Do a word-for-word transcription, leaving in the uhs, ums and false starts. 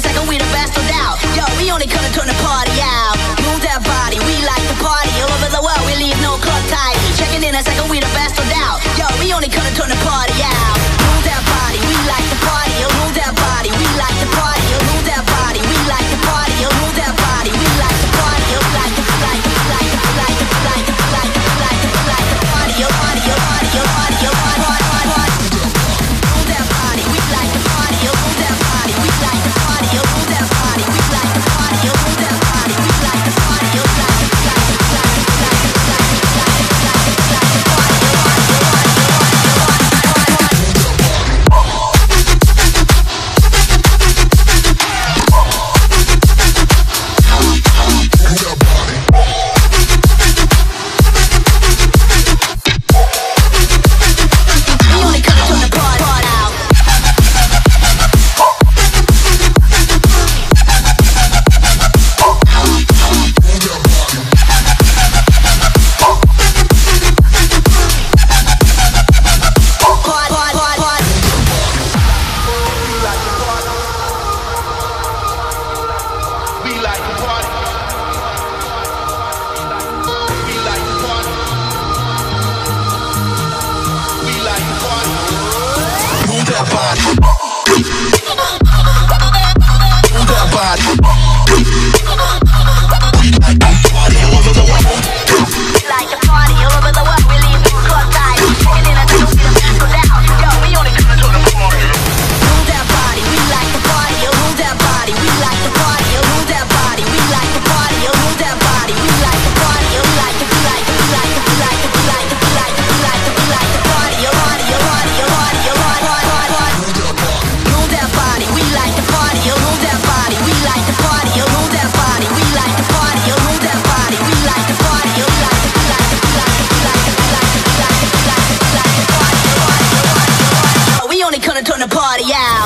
a second, we the best without. Yo, we only gonna turn the party out. Move that body, we like to party. All over the world, we leave no club tight. Checking in a second, we the best without. Yo, we only gonna turn the party out. Move that body, we like to party. Move that body, we like to party. Move that body, we like to party. Move that body, we like to party. Like to, like to, like to, like to, like to, like to, like to, like to party. Yo, party, yo, party, yo, party, yo, party. Turn the party out.